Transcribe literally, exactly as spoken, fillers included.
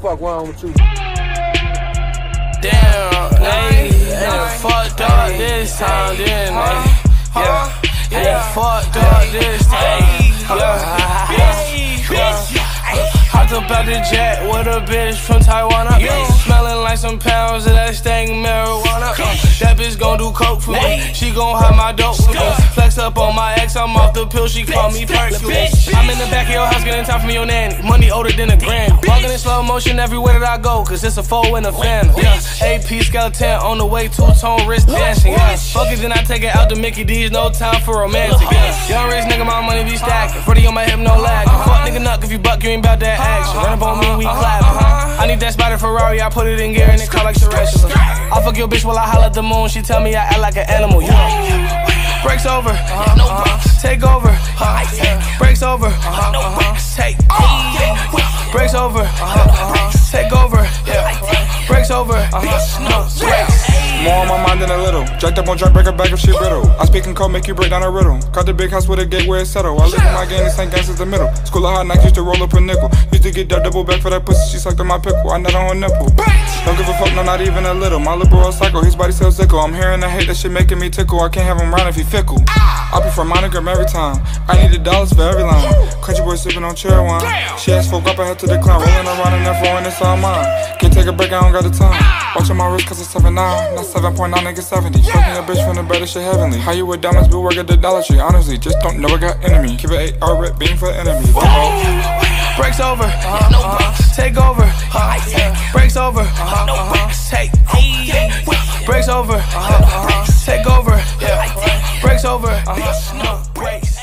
Fuck wrong with you? Damn, hey, ain't fucked up this time, then, man. Yeah, ain't fucked up this time. Hopped up out the jet with a bitch from Taiwan. Up, smelling like some pounds of that stank marijuana. That bitch gon' do coke for me. She gon' hide my dope for me. Flex up on my ex, I'm off the pill. She call me Perkins. I'm in the back of your house getting time from your nanny. Money older than a grand. Walking in slow motion everywhere that I go, cause it's a foe and a fan. A P scale ten on the way, two tone wrist dancing. Yeah. Fuck it, then I take it out to Mickey D's. No time for romantic. Yeah. Young rich nigga, my money be stacking. Pretty on my hip, no lag. Fuck nigga, nuck if you buck, you ain't bout that action. Run up on me, we clapping. I need that spider Ferrari, I put it in gear and it call like tarantula. I fuck your bitch while I holler at the moon. She tell me I act like an animal. Yeah. Breaks over, uh-huh, no breaks. Uh-huh. Take over, uh-huh, yeah. Breaks over, uh-huh, no breaks. Take over, yeah. Breaks over, uh-huh, uh-huh. Take over, yeah. Breaks over, uh-huh, no breaks. More on my mind than a little. Jacked up on track, break her back if she riddle. I speak in code, make you break down a riddle. Caught the big house with a gate where it settle. I live in my game, this ain't gangsters the middle. School of hot knocks, used to roll up a nickel. Used to get that double back for that pussy. She sucked on my pickle, I nut on her nipple. Don't give a fuck, no, not even a little. My liberal psycho, his body sells sickle. I'm hearing the hate, that shit making me tickle. I can't have him round if he fickle. I prefer monogram every time. I need the dollars for every line. Country boy sipping on cherry wine. She asked for up, I had to decline. Rolling around in that floor and it's all mine. Can't take a break, I don't got the time. Watching my wrist cause it's seven nine. seven point nine nigga seventy. Yeah. Fucking a bitch from the better shit heavenly. How you with diamonds, blue work at the Dollar Tree? Honestly, just don't know I got enemy. Keep it eight R rep being for enemy. Breaks over, uh-huh, no breaks. Take over, uh-huh, yeah. Breaks over, uh-huh, no breaks. Take over, breaks over, uh-huh, take over, yeah. Breaks over, uh-huh, no breaks.